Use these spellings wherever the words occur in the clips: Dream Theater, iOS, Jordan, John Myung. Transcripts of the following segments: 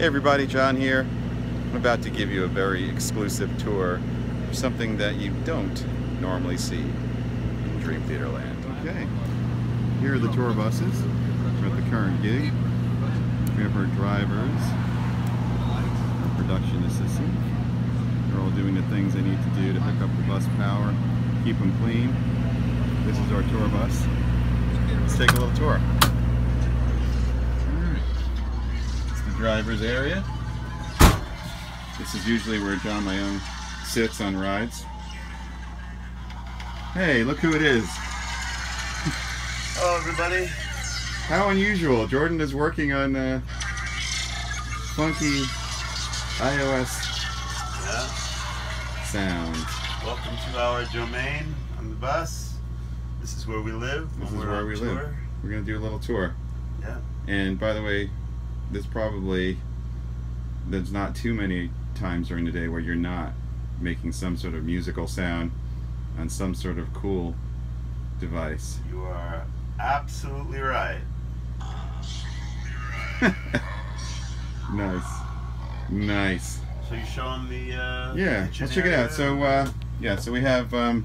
Hey everybody, John here. I'm about to give you a very exclusive tour of something that you don't normally see in Dream Theater land. Okay, here are the tour buses for the current gig. We have our drivers, our production assistant. They're all doing the things they need to do to hook up the bus power, keep them clean. This is our tour bus. Let's take a little tour. Driver's area. This is usually where John Myung sits on rides. Hey, look who it is. Hello everybody. How unusual. Jordan is working on funky iOS sound. Welcome to our domain on the bus. This is where we live. This is where we live. We're going to do a little tour. Yeah. And by the way, there's not too many times during the day where you're not making some sort of musical sound on some sort of cool device. You are absolutely right. Nice. Nice. So you show them the yeah, let's check it out. So yeah, so we have kind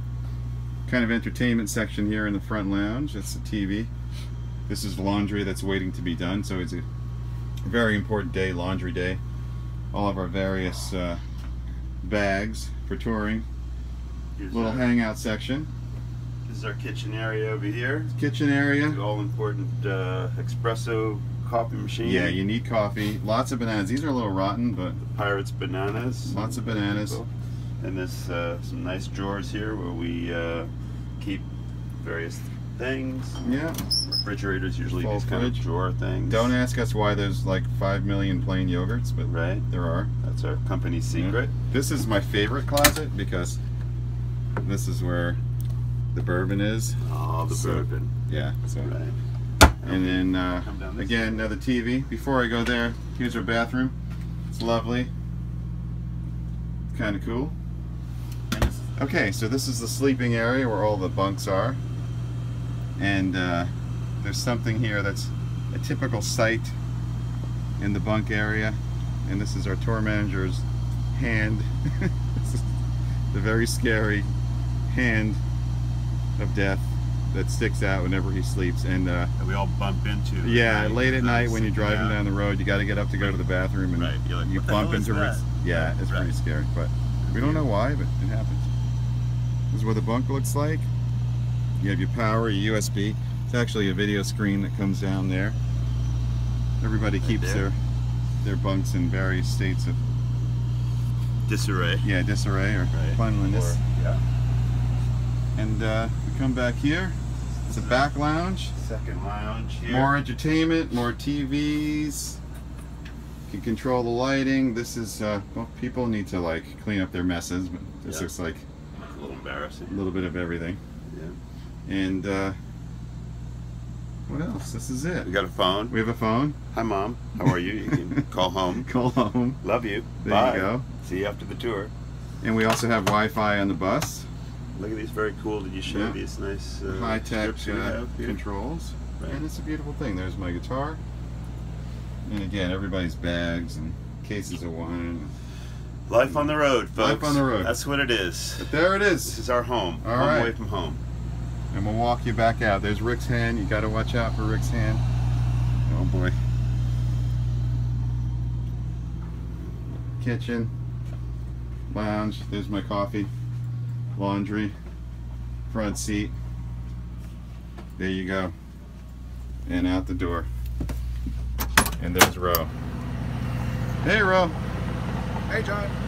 of entertainment section here in the front lounge. That's the TV. This is laundry that's waiting to be done, so it's a very important day, laundry day. All of our various bags for touring. Here's little hangout section. This is our kitchen area over here. Kitchen area. The all important espresso coffee machine. Yeah, you need coffee. Lots of bananas. These are a little rotten, but the Pirates bananas. Lots of bananas. And there's some nice drawers here where we keep various things. Yeah. Refrigerators usually these kind of drawer things. Don't ask us why there's like 5 million plain yogurts, but right, there are. That's our company secret. Yeah. This is my favorite closet because this is where the bourbon is. Oh, the bourbon. Yeah. So. Right. And then again, another TV. Before I go there, here's our bathroom. It's lovely. It's kind of cool. Okay, so this is the sleeping area where all the bunks are. And there's something here that's a typical sight in the bunk area, and this is our tour manager's hand. This is the very scary hand of death that sticks out whenever he sleeps, and that we all bump into. Yeah, right? Late at night when you're driving down the road, you got to get up to go to the bathroom, and like, you bump into it. Yeah, right. It's pretty scary, but we don't know why, but it happens. This is what the bunk looks like. You have your power, your USB. It's actually a video screen that comes down there. Everybody keeps their bunks in various states of disarray. Yeah, disarray or cleanliness. Yeah. And we come back here. It's a back lounge. Second lounge here. More entertainment, more TVs. You can control the lighting. This is well, people need to like clean up their messes, but this looks like a little embarrassing. A little bit of everything. Yeah. And what else? This is it. We got a phone. We have a phone. Hi Mom, how are you? You can call home. Call home. Love you. There Bye. You go. See you after the tour. And we also have Wi-Fi on the bus. Look at these, very cool. Did you show these nice high-tech controls? Right. And it's a beautiful thing. There's my guitar. And again, everybody's bags and cases of wine. Life on the road, folks. Life on the road. That's what it is. But there it is. This is our home. All right. Away from home. And we'll walk you back out. There's Rick's hand. You got to watch out for Rick's hand. Oh boy. Kitchen. Lounge. There's my coffee. Laundry. Front seat. There you go. And out the door. And there's Ro. Hey Ro. Hey John.